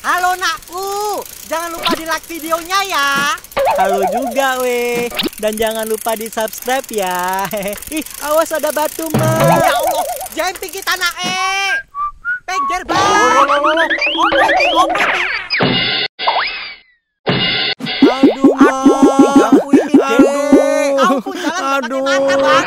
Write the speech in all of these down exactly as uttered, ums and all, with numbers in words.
Halo nakku, jangan lupa di like videonya ya. Halo juga weh, dan jangan lupa di subscribe ya. Ih, awas ada batu mah. Ya Allah, jangan pikir tanah eh. Pengjer bang. Aduh, aku ini deh. Aku jalan pakai mata bang.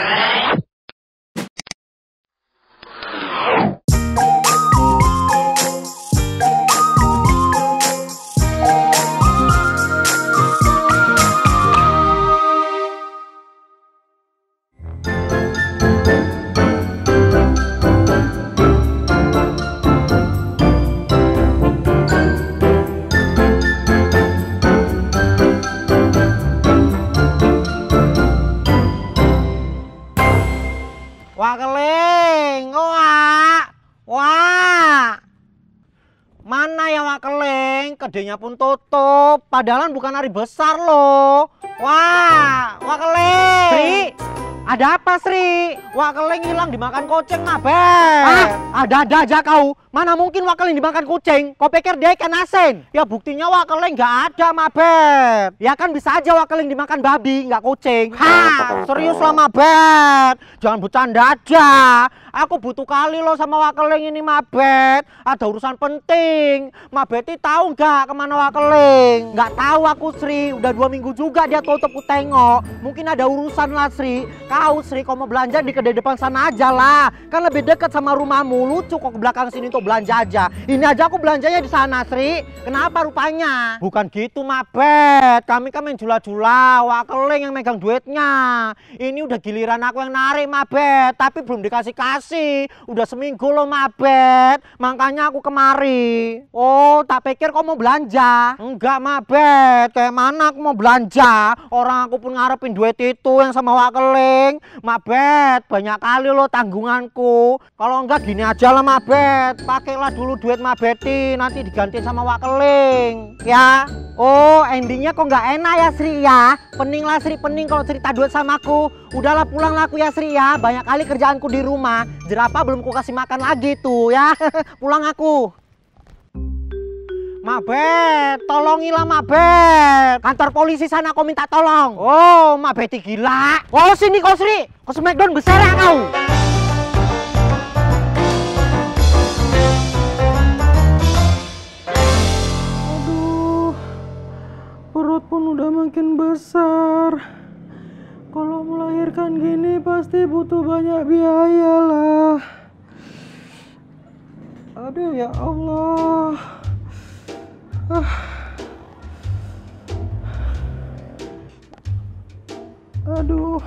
Wak Keling, wah, wah, mana ya Wak Keling? Kedainya pun tutup, padahal bukan hari besar loh. Wah, Wak Keling. Sri, ada apa Sri? Wak Keling hilang dimakan kucing ngapain? Ah, ada-ada aja kau. Mana mungkin Wak Keling dimakan kucing? Kau pikir dia ikan asin? Ya buktinya Wak Keling nggak ada, Mabet. Ya kan bisa aja Wak Keling dimakan babi, nggak kucing. Hah, serius lah Mabet. Jangan bercanda aja. Aku butuh kali loh sama Wak Keling ini Mabet. Ada urusan penting. Mabeti tahu nggak kemana Wak Keling? Nggak tahu aku Sri. Udah dua minggu juga dia tutup, ku tengok. Mungkin ada urusan lah Sri. Kau Sri, kau mau belanja di kedai depan sana aja lah. Kan lebih dekat sama rumahmu. Lucu kok ke belakang sini tuh belanja aja. Ini aja aku belanjanya di sana Sri. Kenapa rupanya? Bukan gitu Mabet. Kami kan main jula-jula. Wak Keling yang megang duitnya. Ini udah giliran aku yang narik Mabet. Tapi belum dikasih-kasih. Udah seminggu loh Mabet. Makanya aku kemari. Oh, tak pikir kau mau belanja? Enggak Mabet. Kayak mana aku mau belanja? Orang aku pun ngarepin duit itu yang sama Wak Keling. Mabet, banyak kali lo tanggunganku. Kalau enggak gini aja lah Mabet, pakailah dulu duit Mabeti, nanti diganti sama Wak Keling ya. Oh, endingnya kok enggak enak ya Sri ya. Pening lah Sri, pening kalau cerita duit sama aku. Udahlah pulang laku ya Sri ya, banyak kali kerjaanku di rumah. Jerapah belum ku kasih makan lagi tuh ya. Pulang aku Mabet, tolongilah Mabet. Kantor polisi sana kau minta tolong. Oh, Mabeti gila. Oh, sini kau Sri. Kau smackdown besar ya kau. Aduh, perut pun udah makin besar. Kalau melahirkan gini pasti butuh banyak biaya lah. Aduh, ya Allah. Ah. Aduh,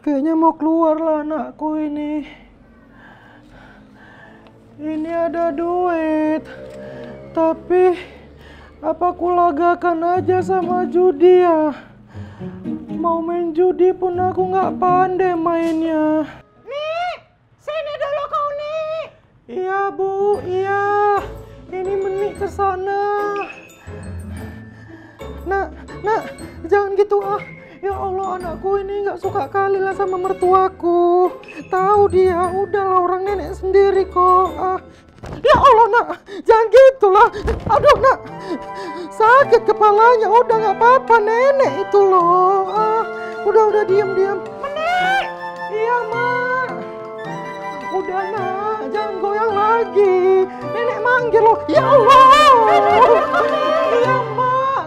kayaknya mau keluar lah anakku ini. Ini ada duit, tapi apa kulagakan aja sama judi ya? Mau main judi pun aku nggak pandai mainnya. Nih, sini dulu kau nih. Iya bu, iya. Ini menik ke sana. Nak, nak, jangan gitu ah. Ya Allah, anakku ini nggak suka kali lah sama mertuaku. Tahu dia, udahlah orang nenek sendiri kok. Ah. Ya Allah nak, jangan gitulah. Aduh nak, sakit kepalanya. Udah nggak apa-apa nenek itu loh. Ah, udah udah diam diam. Menik. Iya mak. Udah nak, jangan goyang lagi. Nenek manggil loh. Ya Allah. Iya mak.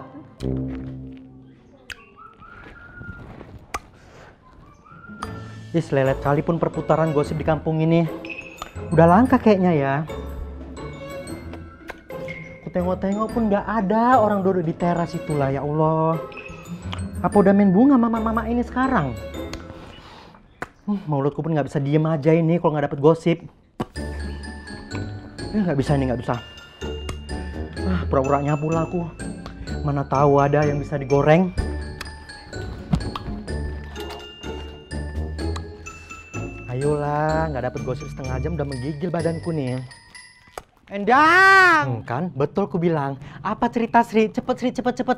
Is lelet kali pun perputaran gosip di kampung ini. Udah langka kayaknya ya. Ku tengok-tengok pun nggak ada orang duduk di teras itulah ya Allah. Apa udah main bunga mama-mama ini sekarang? Hmm, maulutku pun nggak bisa diem aja ini kalau nggak dapet gosip. Ini nggak bisa nih, nggak bisa. Ah, pura-pura nyapu lah aku. Mana tahu ada yang bisa digoreng. Ayolah, nggak dapet gosip setengah jam udah menggigil badanku nih. Endang! Hmm, kan, betul ku bilang. Apa cerita Sri? Cepet Sri, cepet cepet.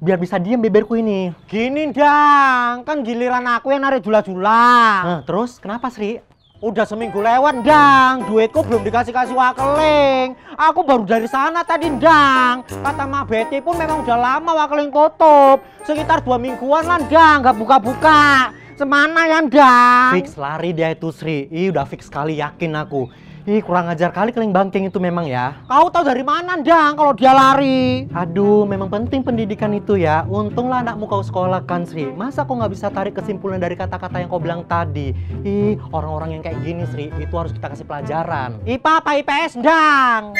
Biar bisa diem beberku ini. Gini Endang, kan giliran aku yang narik jula-jula. Nah, terus kenapa Sri? Udah seminggu lewat, Ndang. Duitku belum dikasih-kasih Wak Keling. Aku baru dari sana tadi, Ndang. Kata Mamak Beti pun memang udah lama Wak Keling tutup. Sekitar dua mingguan lah, Ndang. Gak buka-buka. Semana ya, Ndang. Fix lari dia itu, Sri. Ih, udah fix sekali, yakin aku. Ih, kurang ajar kali Keling bangking itu memang ya. Kau tahu dari mana, Ndang, kalau dia lari? Aduh, memang penting pendidikan itu ya. Untunglah anakmu kau sekolahkan, Sri. Masa kau nggak bisa tarik kesimpulan dari kata-kata yang kau bilang tadi? Ih, orang-orang yang kayak gini, Sri, itu harus kita kasih pelajaran. I P A apa I P S, Ndang?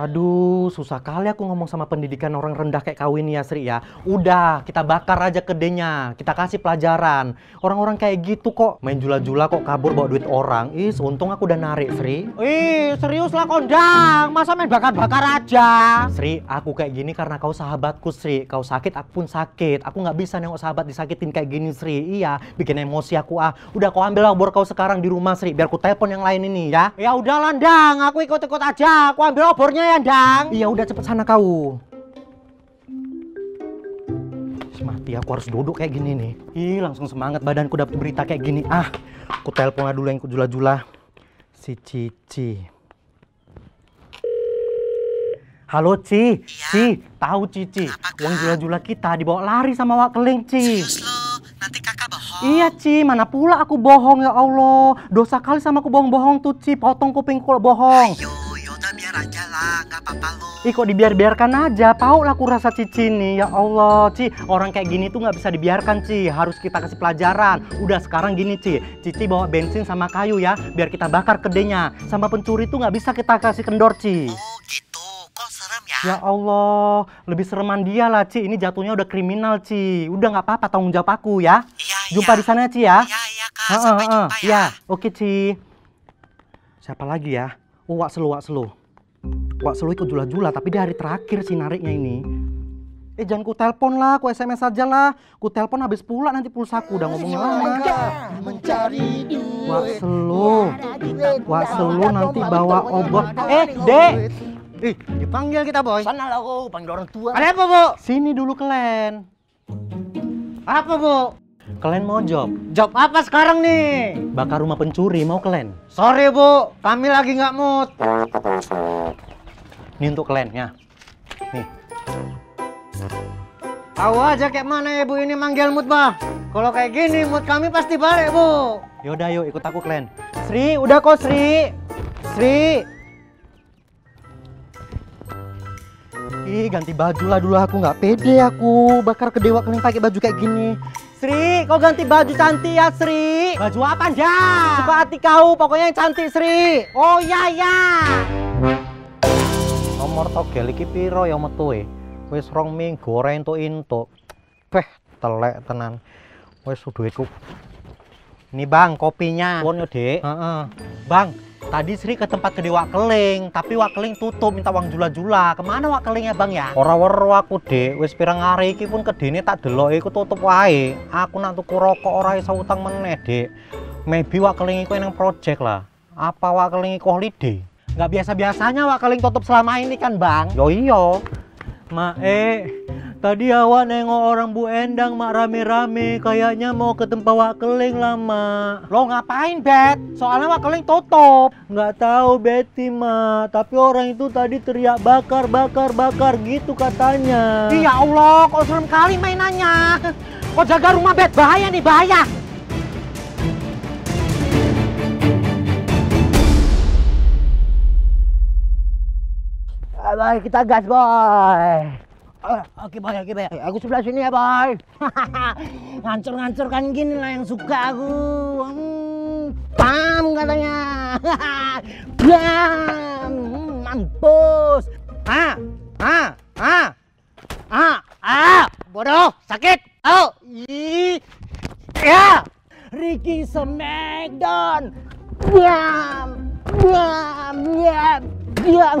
Aduh, susah kali aku ngomong sama pendidikan orang rendah kayak kau ini ya, Sri ya. Udah, kita bakar aja kedenya. Kita kasih pelajaran. Orang-orang kayak gitu kok main jula-jula kok kabur bawa duit orang. Ih, untung aku udah narik, Sri. Ih, seriuslah kondang, masa main bakar-bakar aja? Sri, aku kayak gini karena kau sahabatku, Sri. Kau sakit, aku pun sakit. Aku nggak bisa nengok sahabat disakitin kayak gini, Sri. Iya, bikin emosi aku ah. Udah kau ambil obor kau sekarang di rumah, Sri. Biar ku telepon yang lain ini ya. Ya udah Ndang, aku ikut-ikut aja. Aku ambil obornya ya, Ndang. Iya, udah cepet sana kau. Mati, aku harus duduk kayak gini nih. Ih, langsung semangat badanku dapet berita kayak gini. Ah, aku telepon dulu yang ku jula-jula. Si Cici. Halo Ci, iya. Ci, tahu Cici, uang jula-jula kita dibawa lari sama Wak Keling, Ci. Serius lo, nanti kakak bohong. Iya Ci, mana pula aku bohong ya Allah. Dosa kali sama aku bohong-bohong tuh Ci, potong kupingku kalau bohong. Ayo, yaudah biar aja lah, gak apa-apa lo. Ih kok dibiar-biarkan aja, tau lah aku rasa Cici nih ya Allah. Ci, orang kayak gini tuh gak bisa dibiarkan Ci, harus kita kasih pelajaran. Udah sekarang gini Ci, Cici bawa bensin sama kayu ya, biar kita bakar kedenya. Sama pencuri tuh gak bisa kita kasih kendor Ci. Oh gitu, kok serem ya? Ya Allah, lebih sereman dia lah Ci, ini jatuhnya udah kriminal Ci. Udah gak apa-apa, tanggung jawab aku ya. Iya, jumpa iya. Di sana Ci ya. Iya, iya Kak, sampai jumpa ya. Ya, oke Ci. Siapa lagi ya? Oh, Wak Selu, Wak Selu. Wak Selu ikut jula-jula tapi dia hari terakhir sih nariknya ini. Eh jangan ku telepon lah, ku S M S aja lah. Ku telepon habis pula nanti pulsaku udah ngomong lama. Mencari duit. Wak Selu. Wak Selu nanti bawa obor. Eh, Dek. Ih, dipanggil kita, Boy. Sana lah aku, panggil orang tua. Ada apa, Bu? Sini dulu kalian. Apa, Bu? Kalian mau job? Job apa sekarang nih? Bakar rumah pencuri, mau kalian? Sorry Bu, kami lagi nggak mood. Ini untuk kalian ya. Nih. Tahu aja kayak mana ya Bu ini manggil mood bah. Kalau kayak gini mood kami pasti balik Bu. Yaudah yuk ikut aku kalian. Sri, udah kok Sri. Sri. Ih ganti baju lah dulu aku nggak pede aku. Bakar kedewa kalian pakai baju kayak gini. Sri, kau ganti baju cantik ya Sri. Baju apa Ndang? Suka hati kau, pokoknya yang cantik Sri. Oh ya ya. Nomor togel iki piro ya metu e? Wis rong minggu ora entuk-entuk. Beh, telek tenan. Wis duitku. Ini Bang, kopinya. Nuwun yo, Dik. Heeh. Bang, tadi Sri ke tempat gede Wak Keling, tapi Wak Keling tutup minta uang jula-jula. Kemana Wak Keling ya Bang ya? Ora weruh aku Dek, wis pirang hari iki pun kedene tak delok iku tutup wae. Aku nak tuku rokok ora iso utang meneh Dek. Maybe Wak Keling iku eneng project lah. Apa Wak Keling iku holiday? Nggak biasa-biasanya Wak Keling tutup selama ini kan Bang? Yo iya. Mae, tadi awak nengok orang Bu Endang mak rame-rame, kayaknya mau ke tempat Wak Keling lama. Lo ngapain Bet? Soalnya Wak Keling tutup. Nggak tahu Betty mak, tapi orang itu tadi teriak bakar, bakar, bakar gitu katanya. Ya Allah, kok serem kali mainannya. Kok jaga rumah Bet, bahaya nih bahaya. Boy, kita gas boy. Oke boy, oke boy. Aku sebelah sini ya boy. Ngancur-ngancur kan gini lah yang suka aku. Pam katanya. Bam, mampus. Ah, ah, ah, ah, ah. Bodoh, sakit. Oh, ih, ya. Ricky Smackdown. Bam, bam, bam. Diam.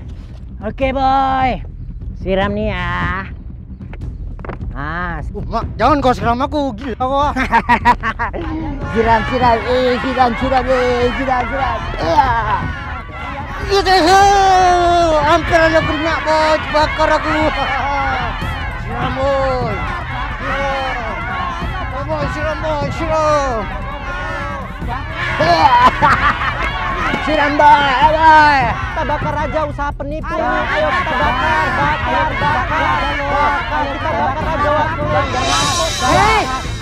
Oke, Boy. Siram nih ya. Nah, uh, mak, jangan kau siram aku, gila kau. Siram, siram, eh, siram, siram, eh, siram, siram. Hampir ada kena, Boy, bakar aku. Siram, Boy. Siram, Boy, siram, Boy, siram. Siram, Boy, Boy. Kita bakar aja usaha penipu. Ayo kita bakar, bakar, bakar. Kita bakar aja waktunya. Hei,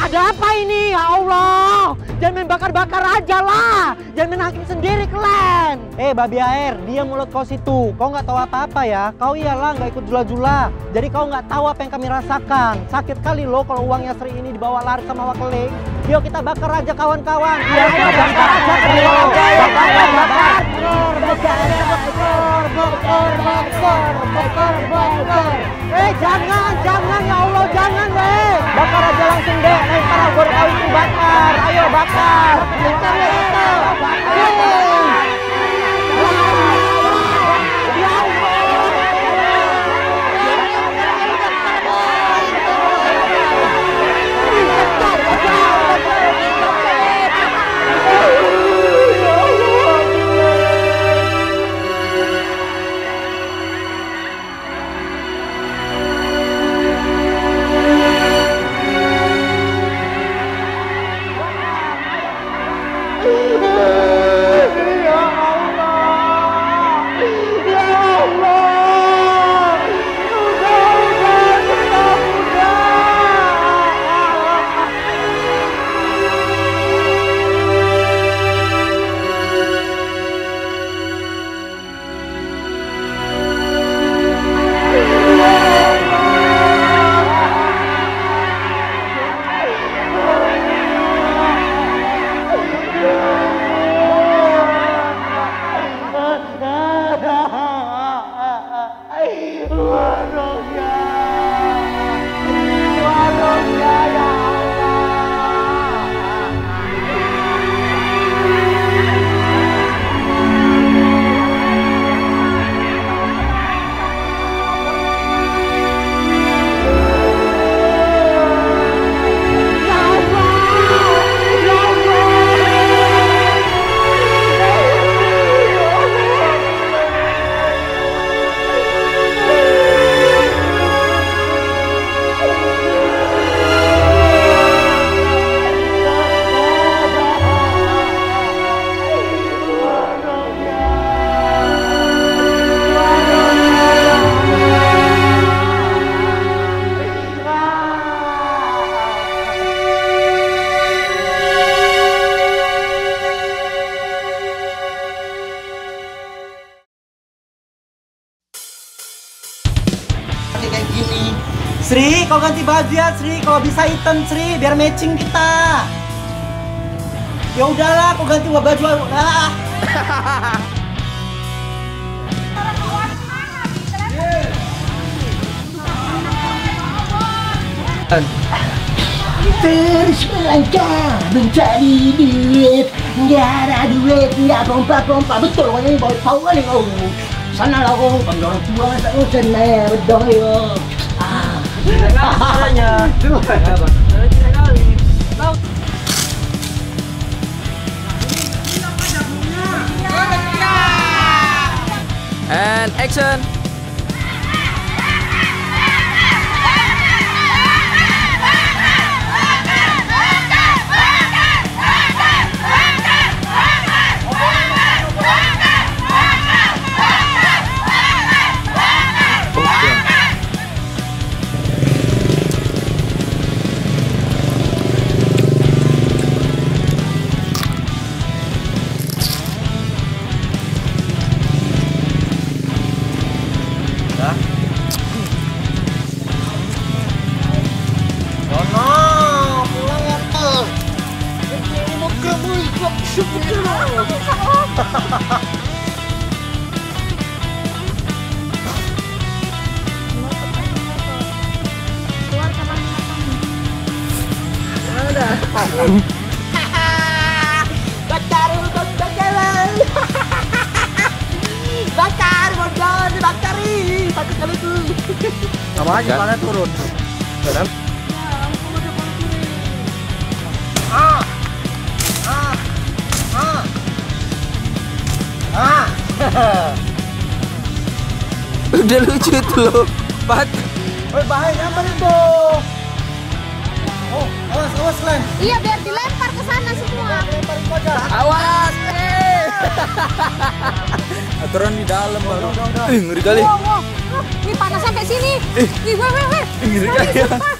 ada apa ini? Ya Allah, jangan main bakar-bakar aja lah. Jangan main hakim sendiri kalian. Eh, babi air, dia mulut kau situ. Kau nggak tahu apa-apa ya. Kau iyalah nggak ikut jula-jula. Jadi kau nggak tahu apa yang kami rasakan. Sakit kali loh kalau uangnya Sri ini dibawa lari sama Wak Keling. Yuk kita bakar aja kawan-kawan. Iya, kita bakar aja. Bakar, bakar, bakar, bakar, bakar, bakar, bakar. Eh, jangan, jangan ya Allah, jangan deh. Bakar aja langsung deh. Eh, para gorau itu bakar. Ayo bakar. Bakar ya kita. Kayak gini, Sri, kau ganti baju ya, Sri. Kalau bisa hitam, Sri, biar matching kita. Ya udahlah, kau ganti baju lah. Terus melangkah mencari duit, nggak ada duit, nggak pompa-pompa, betul orang yang bawa power nih kau. Sana lah kau, bang dorong tua, saya ucen deh, bedong yuk. Ah, caranya. Tuh, and action. Hahaha. Bakar udang bakaran. Bakar udang bakari. Bakar kali itu. Sama aja mana turun. Benar? Ya, aku udah bantuin. Ah. Ah. Ah. Ah. Udah lucu itu loh. Pat. Oi, bahaya nyamperin tuh. Oh, awas, awas lem. Iya, biar dilempar ke sana semua. Lempar ke pagar. Awas. Eh. Aturan di dalam, Bang. Ih, ngeri kali. Wah, wah. Ini panas sampai sini. Ih, gue, gue, gue. Ngeri kali.